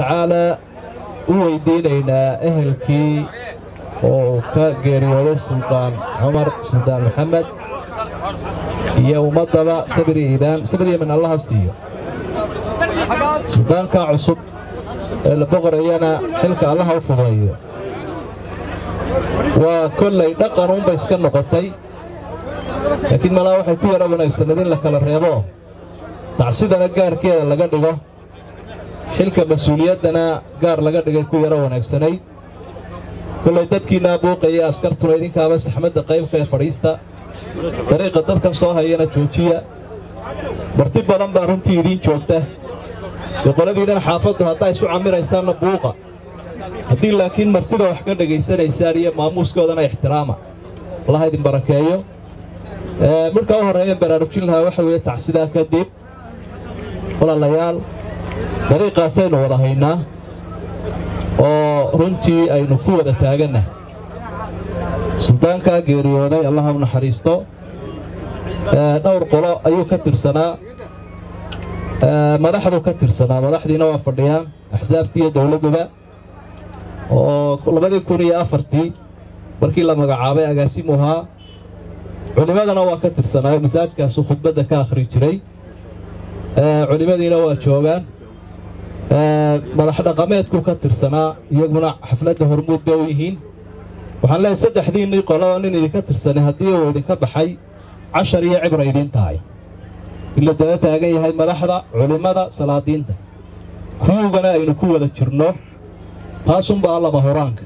وتعالى ويدينينا أهلكي وكاجر ولو سلطان عمر سلطان محمد يوم الضباء سبري إدام سبري من الله استيو سلطان كعصب البقر أنا حلك الله وفضيه وكل يدقرهم بيسكن نقطتي لكن ما لا واحد فيه ربنا يستندين لك الرياضة تعصيدنا الجار كذا لقدره حلك مسؤولياتنا جار لقدره كوي ربنا يستند كل تدك نابوق يا أسكر تريدين كابس أحمد قيم خير فريستا طريقة تذكر صاها هي نتوجية مرتبة لمبة رنتيرين شوته يقول لي أنا حافظها طاي شو عمير إنسان نابوقة هدي لكن مرتبة وحكي لك إنسان إسارية ما موسكو أنا احترامه الله يديم بركايو مركا وهرين برارجينها وحوي تعصيدها كذب ولا ليال طريقة سين وراهينا runtii aynu ku wada taagana sultaanka geeriyooday Allahu naxariisto dhowr qolo ayuu ka tirsanaa madaxdu ka tirsanaa madaxdiina waa fadhiyaan ahsaabtii dawladda oo 2004 markii la magacaabay agaasimaha culimadana waa ka tirsanaa masaajidkaas khudbada ka akhri jiray culimadiina waa joogaan madaxda qamaadku ka tirsanaa iyaguna xafladda hormuud bay yihiin waxaan leeyahay saddexdiinii qolo aan inay ka tirsanay hadii uu idin ka baxay 10 iyo cibra idin tahay ila dad taagan yahay madaxda culimada salaadiinta kuwana aynu ku wada jirno taas un baa la mahuraanka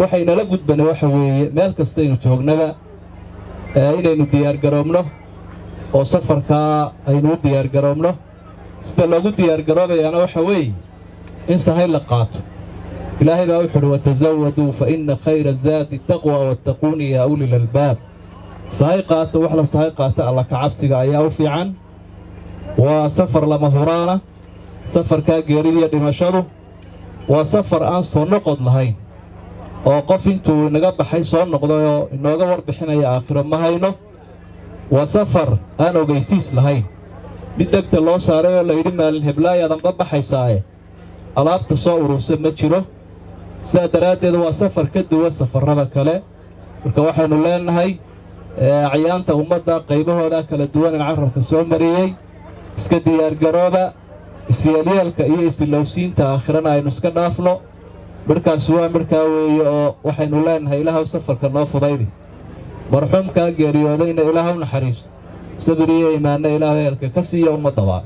waxayna la gudbana waxa weeye meel kasta inuu joognaga inaynu diyaar garoobno oo safarka aynu diyaar garoobno sida lagu diyaar garoobayana waxa weey in sahay la qaato ilaahay baa wuxuu yiri watazawadu fa inna khayra zaati taqwa wattaquni ya ulil albab sahay qaato wax la sahay qaato alla ka cabsiga ayaa u fiican wa safar lama huraana safarka geerida dhimashadu wa safar aan soo noqod lahayn oo qof intuu naga baxay soo noqdo inooga warbixinaya aakhiro ma hayno wa safar aan ogeysiis lahayn بدك تلو ساره ولا يدي مال هبلا يا دم بحي ساعه الابت سو روسه ما جيرو سدا دراتيد وا سفر كدوا سفرada kale marka waxaanu leenahay ciyaanta umada qaybahooda kala duwan ee carabka soo mariyay iska diyaar garooba isiyalka iyo islowsiinta aakhirana aynu iska dhaafno markaas waa markaa weeyo waxaanu leenahay ilaahay safarka noo fudaydi marxumka geeriyoodayna ilaahay naxariisto صدري إيمان إلى غيرك كسي يوم الضباء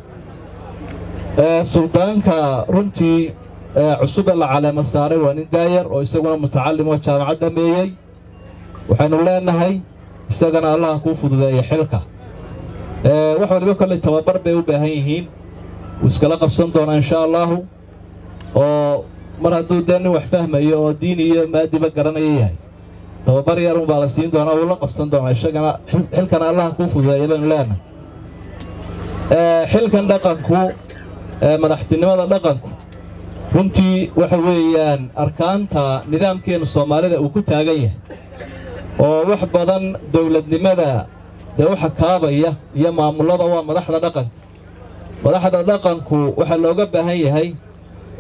سلطانك رنتي عصب على مساري وأن داير ويسقون متعلم وشامع دميي وحنقول لنا هي سجن الله كوفد ذي حلقة وحول بك اللي توبر به وبهيهين وسكلق بصندونا إن شاء الله ومرهدو دني وحفهم يا ديني ما دي بقرنا إياي توبر يا رب على سين دهنا ولا قفصن ده عشان أنا حل كان الله كوفه زي ما نلانا حل كان دقنكو ما رحتني ما دقنكو فنتي وحويان أركان تا نظام كين الصومالي ده وكنت هجيه ووح بدن دولة لماذا ده وح كابية يا معمولة ضوا ما رحنا دقن ما رحنا دقنكو وحلو جبه هي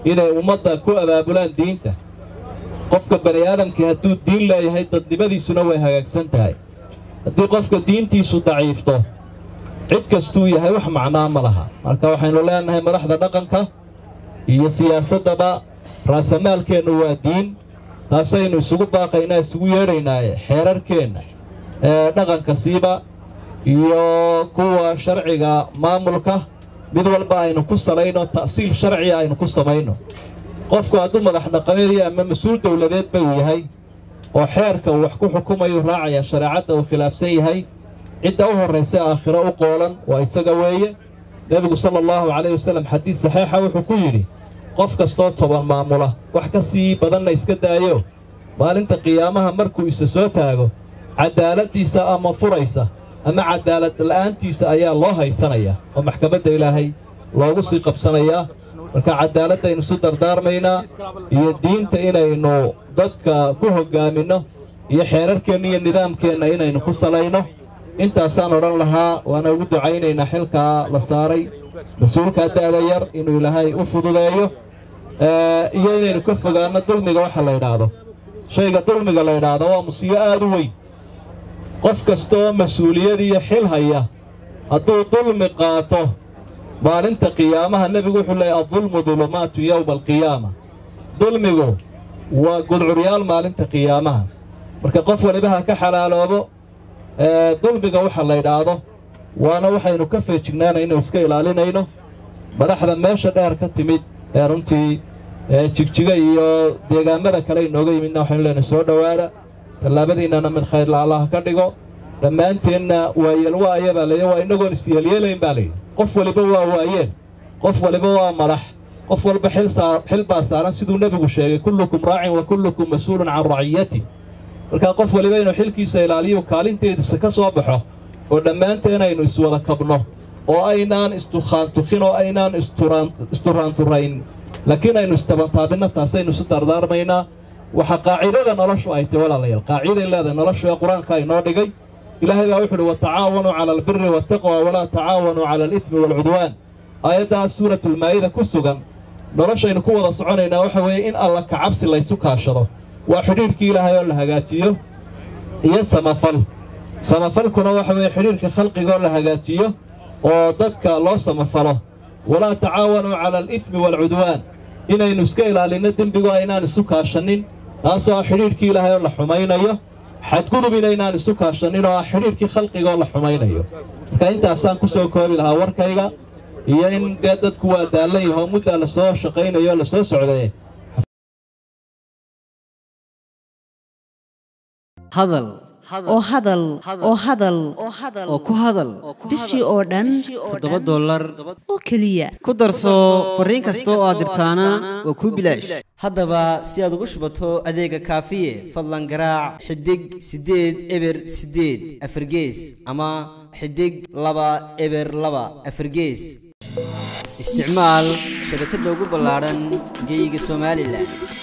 إلى ومضى كو أبا بلاد دينته qofka bari aadamkii haduu diin leeyahay dadnimadiisuna way hagaagsan tahay hadii qofka diintiisu daciifto cid kastuu yahay wax macnaa ma laha marka waxaanu leenahay madaxda dhaqanka iyo siyaasadaba raasamaalkeenu waa diin taasaynu isugu baaqaynaa isugu yeeraynaa xeerarkeena dhaqanka siiba iyo kuwa sharciga maamulka mid walba aynu ku salayno taasiil sharci aynu ku samayno qofku hadduu madax dhaqameedya ama mas'uul dawladeed bay yahay oo xeerka wax ku xukumayo raacaya shariicada oo khilaafsan yahay cidda u horeysa aakhiro u qoolan waa isaga weeye nabigu sallallahu alayhi wasallam xadiis saxiixa wuxuu ku yiri qof kasto toban maamula wax ka sii badanna iska daayo maalinta qiyaamaha markuu isa soo taago cadaaladiisa ama furaysa ama cadaalad la'aantiisa ayaa loo haysanaya oo maxkamadda ilaahay loogu sii qabsanaya marka cadaaladda inuu soo dardaarmayna iyo diinta inaynu dadka ku hoggaamino iyo xeerarkeena iyo nidaamkeena inaynu ku salayno intaas aan oran lahaa waana ugu ducaynayna xilka la saaray مسؤولك الداعير إنه لهاي أفضل داعيه يعني نكفّل عن الظلم اللي راح على هذا شيء الظلم اللي على هذا ومصيبة أدوية قف كستو مسؤولية دي حلها إياه هذا ظلم قاته بارنت قيامة النبي يقول لي الظلم ظلمات يوم القيامة ظلمه وقل عريال ما لنت قيامها مركا قف ونبها كحلالوبو ظلمه وحا اللي هذا وانا وحي نكفي جنانا إنه اسكيل علينا إنه بدأ ماشا دار كتميد runtii jigjiga iyo deegaanada kale inooga yimidna waxaan leena soo dhawaada talaabadiinana mid khayr la Allah ka dhigo dhamaanteena waayeel waayaba leeyo waa inagoon isyeeleeyeen baalay qof waliba waa waayeel qof waliba waa madax qof walba xil baa saaran sidoo nabigu sheegay kullukum raa'in wa kullukum mas'ulun 'an ra'iyatihi marka qof waliba inuu xilkiisa ilaaliyo kaalinteeda ka soo baxo oo dhamaanteena inuu iswada kabno وأينان استخانتخين وأينان استرانترين لكن أين استبطابنا تاسين استر دار بينا وحقاعدة نرشوا أيت ولا ليل قاعدة الذي نرشوا القرآن كاي نادقي إلهي وحده وتعاونوا على البر والتقوى ولا تعاونوا على الإثم والعدوان آياتها سورة المائدة كسجن نرشوا إن قوة صعنينا وحوي إن الله كعبس الله يسكها شره وحريرك إلهي ولا هجاتيه يسمى فل سما فل كنا وحوي حريرك خلق قال هجاتيه وضدك الله سمفره ولا تعاونوا على الإثم والعدوان إن نسكيل على الندم بقائنا نسكها الشنين أصا حريرك لها يلا حمينية حتقولوا بيننا نسكها الشنين وحريرك خلق يلا حمينية كأنت أسان كسر كوابلها وركيلا إن جدت قوات عليها مدة لصار شقينا يلا صار سعداء هذا oo hadal oo ku hadal bishii oo dhan $7 oo kaliya ku darso fariin kasta oo dirtaana oo ku bilaash haddaba si aad ugu shubato adeega kaafiye fadlan garaac xidig 8 eber 8 afargees ama xidig 2 eber 2 afargees isticmaal shirkadda ugu ballaaran geeyiga Soomaaliland